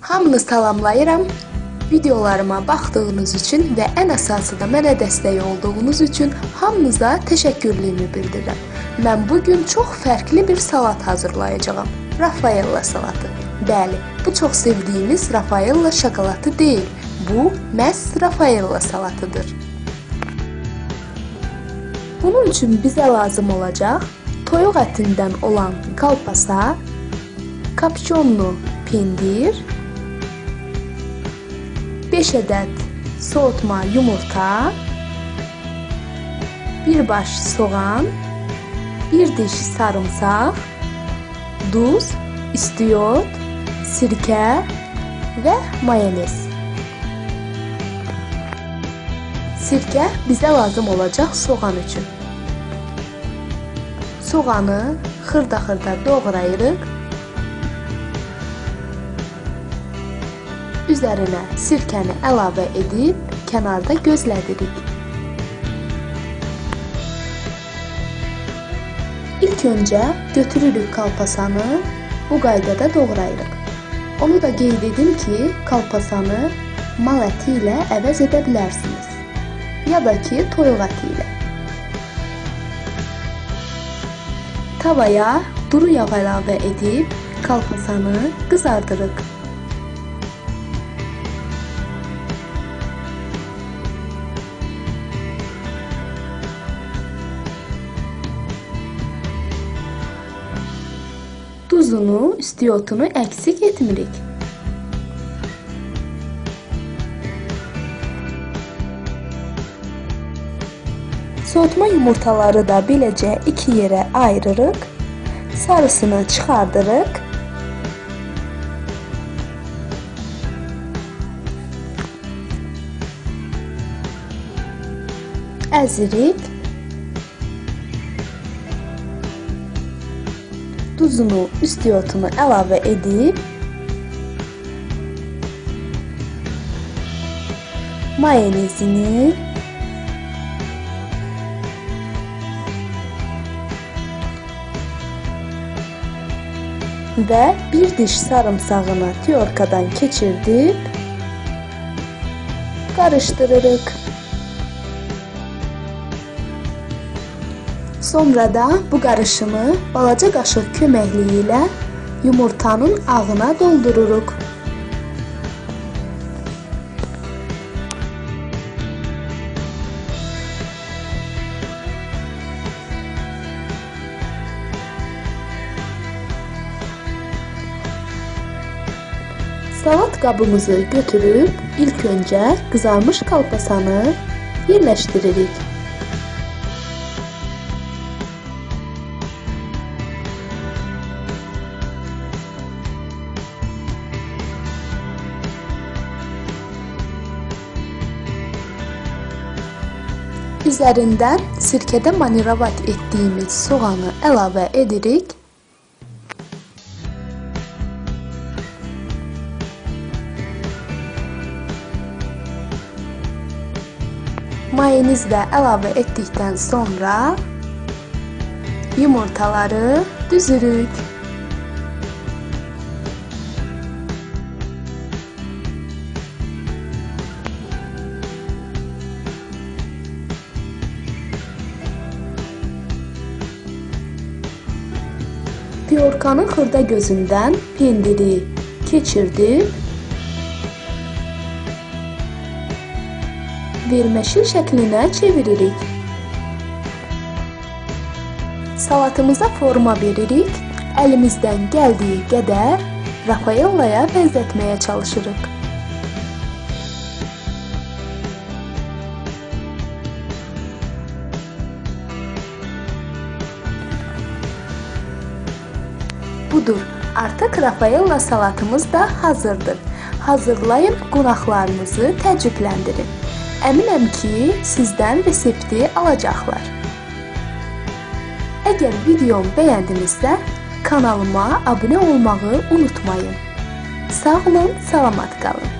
Hamınız salamlayıram. Videolarıma baxdığınız üçün və ən əsası da mənə dəstək olduğunuz üçün hamınıza təşəkkürlüyümü bildirirəm. Mən bugün çox fərqli bir salat hazırlayacağam. Rafaella salatı. Bəli, bu çox sevdiyimiz Rafaella şokoladı deyil. Bu, məhz Rafaella salatıdır. Bunun üçün bizə lazım olacaq toyuq ətindən olan kolpasa, kapiconlu pendir, 5 ədəd soğutma yumurta, 1 baş soğan, 1 diş sarımsaq, duz, istiyot, sirkə və mayonez. Sirkə bizə lazım olacaq soğan üçün. Soğanı xırda-xırda doğrayırıq. Üzərinə sirkəni əlavə edib kənarda gözlədirik. İlk öncə götürürük kolpasanı, bu qaydada doğrayırıq. Onu da qeyd edim ki, kolpasanı mal əti ilə əvəz edə bilərsiniz, ya da ki, toyuq əti ilə. Tavaya duru yağ əlavə edib kolpasanı qızardırıq. Duzunu, istiyotunu eksik etmirik. Soğutma yumurtaları da beləcə iki yerə ayırırıq. Sarısını çıxardırıq. Əzirik. Duzunu, istiyotunu əlavə edib mayonezini və bir diş sarımsağını tyorkadan keçirdib qarışdırırıq. Sonra da bu qarışımı balaca qaşıq köməkliyi ilə yumurtanın ağına doldururuq. Salat qabımızı götürüb ilk öncə qızarmış kolpasanı yerləşdiririk. Üzərindən sirkədə marinovat etdiyimiz soğanı əlavə edirik. Mayonez də əlavə etdikdən sonra yumurtaları düzürük. Tyorkanın xırda gözündən pendiri keçirdib verməşil şəklinə çeviririk. Salatımıza forma veririk, əlimizdən gəldiyi qədər Rafaellaya bənzətməyə çalışırıq. Budur, artıq Rafaella salatımız da hazırdır. Hazırlayın, qonaqlarınızı təəccübləndirin. Əminəm ki, sizdən resepti alacaqlar. Əgər videomu bəyəndinizsə, kanalıma abunə olmağı unutmayın. Sağ olun, salamat qalın.